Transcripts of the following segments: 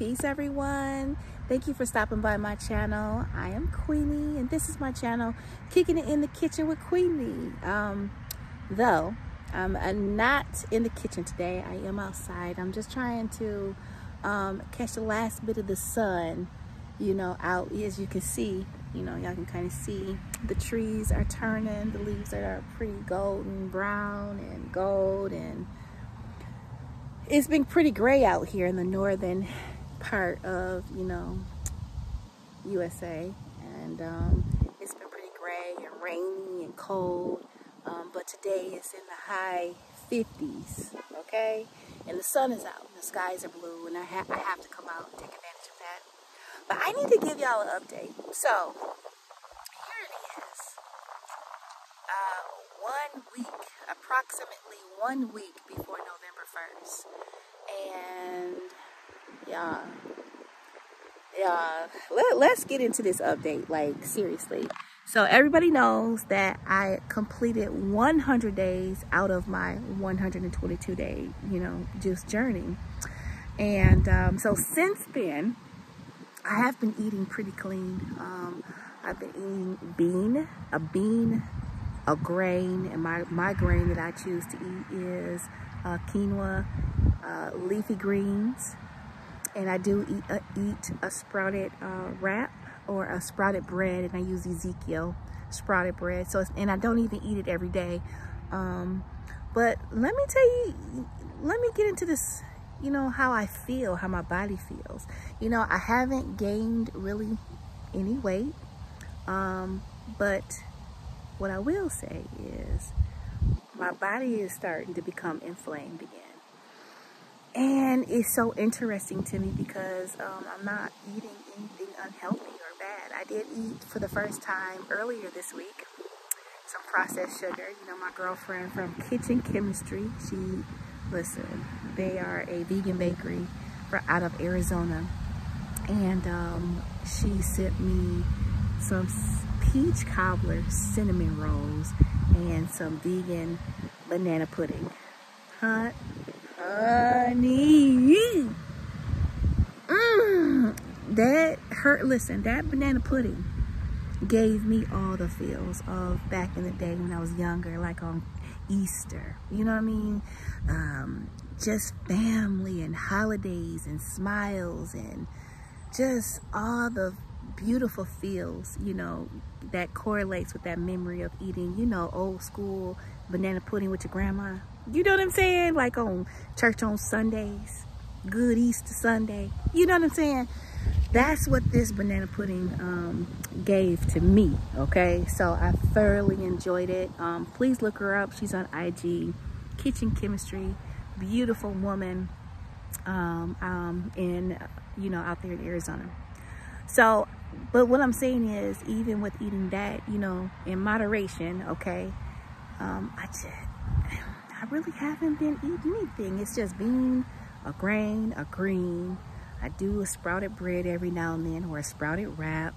Peace everyone. Thank you for stopping by my channel. I am Queenie and this is my channel, Kicking It In The Kitchen With Queenie. Though I'm not in the kitchen today, I am outside. I'm just trying to catch the last bit of the sun, you know, out. As you can see, you know, y'all can kind of see the trees are turning, the leaves are pretty golden brown and gold, and it's been pretty gray out here in the northern part of, you know, USA, and it's been pretty gray and rainy and cold, but today it's in the high 50s, okay, and the sun is out, the skies are blue, and I have to come out and take advantage of that. But I need to give y'all an update. So here it is, 1 week, approximately 1 week before November 1st, and yeah, let's get into this update, like, seriously. So everybody knows that I completed 100 days out of my 122 day, you know, just journey, and so since then I have been eating pretty clean. I've been eating a grain, and my grain that I choose to eat is quinoa, leafy greens, and I do eat a sprouted wrap or a sprouted bread, and I use Ezekiel sprouted bread. So and I don't even eat it every day, but let me tell you, let me get into this, you know, how I feel, how my body feels. You know, I haven't gained really any weight, but what I will say is my body is starting to become inflamed again. And it's so interesting to me because I'm not eating anything unhealthy or bad. I did eat for the first time earlier this week some processed sugar. You know, my girlfriend from Kitchen Chemistry, she, listen, they are a vegan bakery out of Arizona. And she sent me some peach cobbler cinnamon rolls and some vegan banana pudding. Honey, that hurt. Listen, that banana pudding gave me all the feels of back in the day when I was younger, like on Easter, you know what I mean? Just family and holidays and smiles and just all the beautiful feels, you know, that correlates with that memory of eating, you know, old school banana pudding with your grandma. You know what I'm saying? Like on church on Sundays, Good Easter Sunday. You know what I'm saying? That's what this banana pudding gave to me, okay? So I thoroughly enjoyed it. Please look her up. She's on IG, Kitchen Chemistry. Beautiful woman in, you know, out there in Arizona. So, but what I'm saying is, even with eating that, you know, in moderation, okay, I really haven't been eating anything. It's just bean, a grain, a green. I do a sprouted bread every now and then, or a sprouted wrap.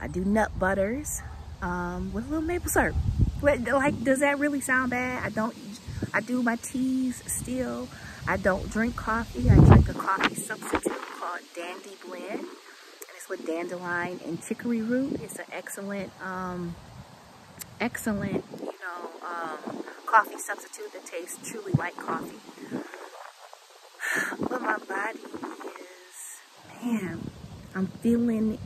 I do nut butters with a little maple syrup. Like, does that really sound bad? I do my teas still. I don't drink coffee. I drink a coffee substitute called Dandy Blend, and it's with dandelion and chicory root. It's an excellent, excellent, you know, coffee substitute that tastes truly like coffee. But my body is, man, I'm feeling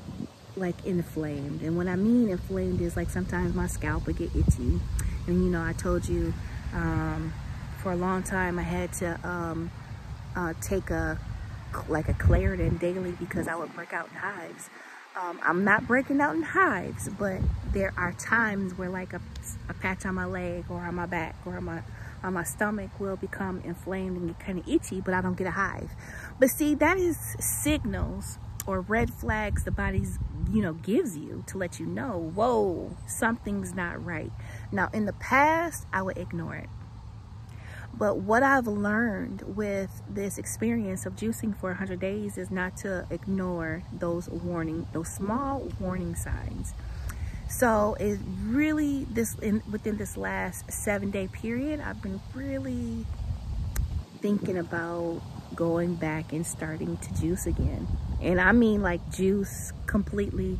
like inflamed. And what I mean inflamed is, like, sometimes my scalp would get itchy. And, you know, I told you for a long time I had to take a Claritin daily because I would break out in hives. I'm not breaking out in hives, but there are times where, like, a patch on my leg or on my back or on my stomach will become inflamed and get kind of itchy, but I don't get a hive. But see, that is signals or red flags the body's, you know, gives you to let you know, whoa, something's not right. Now, in the past, I would ignore it. But what I've learned with this experience of juicing for 100 days is not to ignore those small warning signs. So it really, within this last 7-day period, I've been really thinking about going back and starting to juice again. And I mean like juice completely.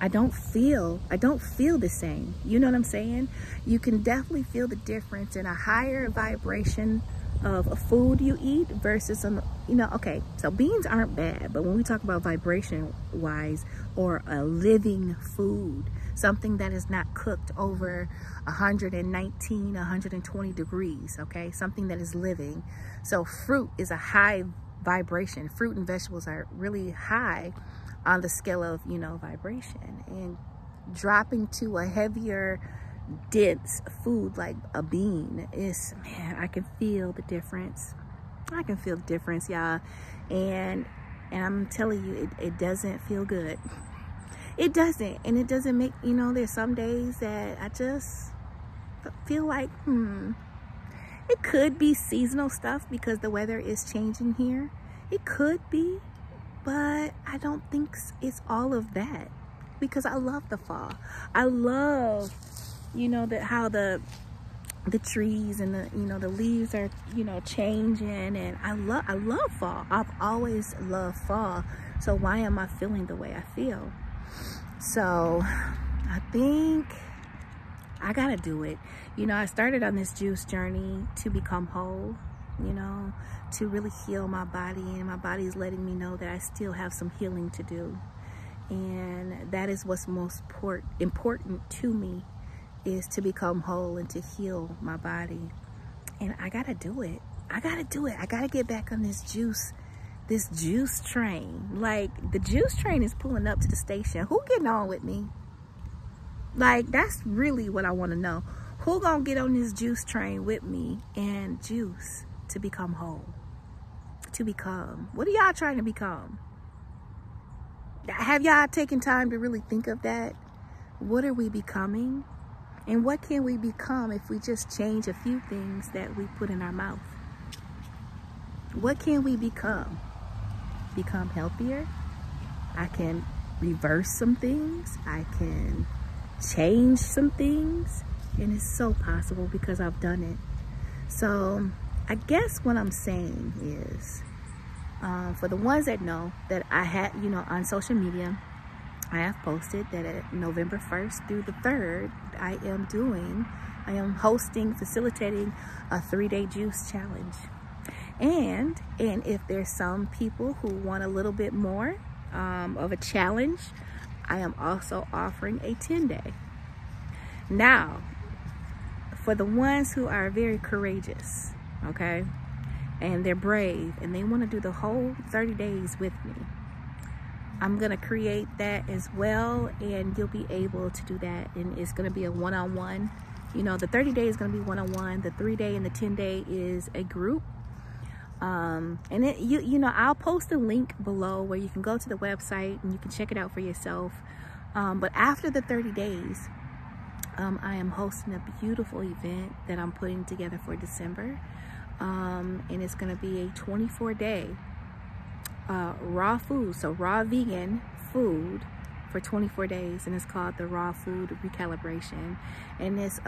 I don't feel the same. You know what I'm saying? You can definitely feel the difference in a higher vibration of a food you eat versus some, you know, okay, so beans aren't bad, but when we talk about vibration wise or a living food, something that is not cooked over 119, 120 degrees, okay? Something that is living. So fruit is a high vibration. Fruit and vegetables are really high on the scale of, you know, vibration, and dropping to a heavier, dense food like a bean is, man, I can feel the difference. I can feel the difference, y'all. And I'm telling you, it doesn't feel good. It doesn't, and it doesn't make, you know, there's some days that I just feel like, it could be seasonal stuff because the weather is changing here. It could be, but I don't think it's all of that because I love the fall. I love, you know, how the trees and the, you know, the leaves are, you know, changing, and I love fall. I've always loved fall. So why am I feeling the way I feel? So I think I gotta do it. You know, I started on this juice journey to become whole, you know, to really heal my body, and my body is letting me know that I still have some healing to do. And that is what's most important to me, is to become whole and to heal my body. And I gotta do it. I gotta do it. I gotta get back on this juice train. Like, the juice train is pulling up to the station. Who getting on with me? Like, that's really what I want to know. Who gonna get on this juice train with me and juice to become whole? To become, what are y'all trying to become? Have y'all taken time to really think of that? What are we becoming? And what can we become if we just change a few things that we put in our mouth? What can we become? Become healthier? I can reverse some things. I can change some things, and it's so possible because I've done it. So I guess what I'm saying is, for the ones that know that I had, you know, on social media, I have posted that at November 1st through the 3rd, I am hosting, facilitating a 3-day juice challenge. And if there's some people who want a little bit more of a challenge, I am also offering a 10-day. Now, for the ones who are very courageous, okay, and they're brave and they want to do the whole 30 days with me, I'm going to create that as well, and you'll be able to do that. And it's going to be a one-on-one. You know, the 30 day is going to be one-on-one. The 3-day and the 10-day is a group. And it, you know, I'll post a link below where you can go to the website and you can check it out for yourself. But after the 30 days, I am hosting a beautiful event that I'm putting together for December. And it's going to be a 24-day raw food, so raw vegan food for 24 days, and it's called the Raw Food Recalibration, and it's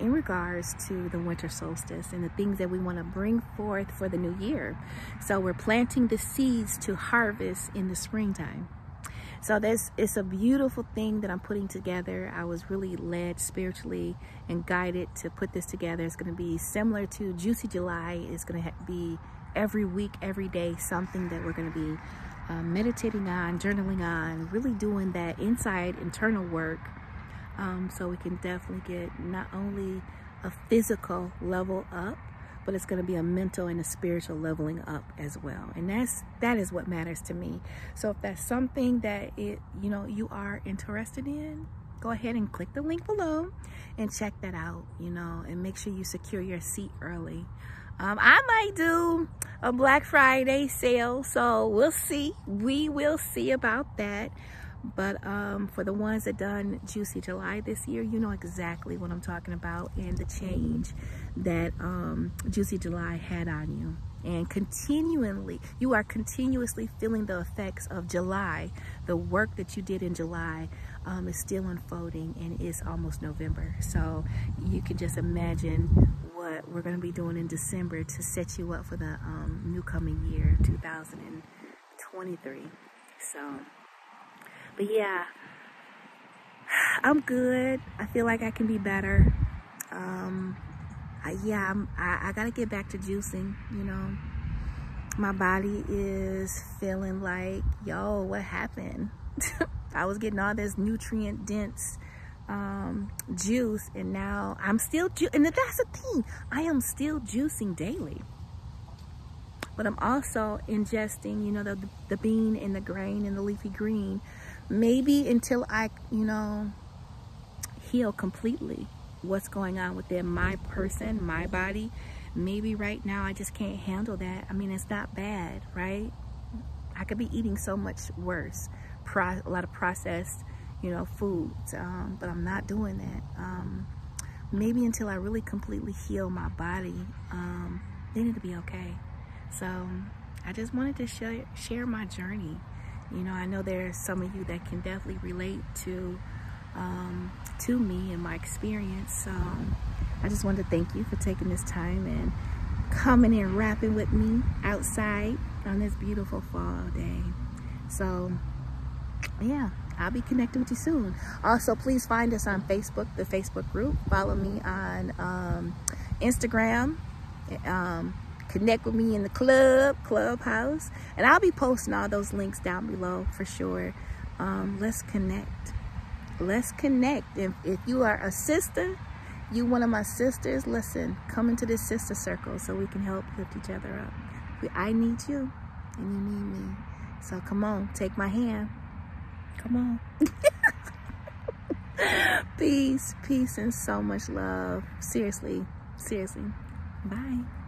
in regards to the winter solstice and the things that we want to bring forth for the new year. So we're planting the seeds to harvest in the springtime. So it's a beautiful thing that I'm putting together. I was really led spiritually and guided to put this together. It's going to be similar to Juicy July. It's going to be every week, every day, something that we're going to be meditating on, journaling on, really doing that inside internal work, so we can definitely get not only a physical level up, but it's going to be a mental and a spiritual leveling up as well. And that is what matters to me. So if that's something that you know, you are interested in, go ahead and click the link below and check that out, you know, and make sure you secure your seat early. I might do a Black Friday sale, so we'll see. We will see about that. But for the ones that done Juicy July this year, you know exactly what I'm talking about, and the change that Juicy July had on you. And you are continuously feeling the effects of July. The work that you did in July is still unfolding, and it's almost November. So you can just imagine what that we're going to be doing in December to set you up for the new coming year, 2023. So, but yeah, I'm good. I feel like I can be better. I gotta get back to juicing, you know. My body is feeling like, yo, what happened? I was getting all this nutrient dense juice, and now I'm still and that's the thing, I am still juicing daily, but I'm also ingesting, you know, the bean and the grain and the leafy green, maybe until I, you know, heal completely what's going on within my person, my body. Maybe right now I just can't handle that. I mean, it's not bad, right? I could be eating so much worse, a lot of processed, you know, foods, but I'm not doing that. Maybe until I really completely heal my body, then it'll be okay. So I just wanted to share my journey. You know, I know there's some of you that can definitely relate to me and my experience. So I just wanted to thank you for taking this time and coming and rapping with me outside on this beautiful fall day. So yeah, I'll be connecting with you soon. Also, please find us on Facebook, the Facebook group. Follow me on Instagram. Connect with me in the clubhouse, and I'll be posting all those links down below for sure. Let's connect. If you are a sister, you one of my sisters, listen, come into this sister circle so we can help lift each other up. I need you and you need me, so come on, take my hand, come on. Peace and so much love. Seriously, bye.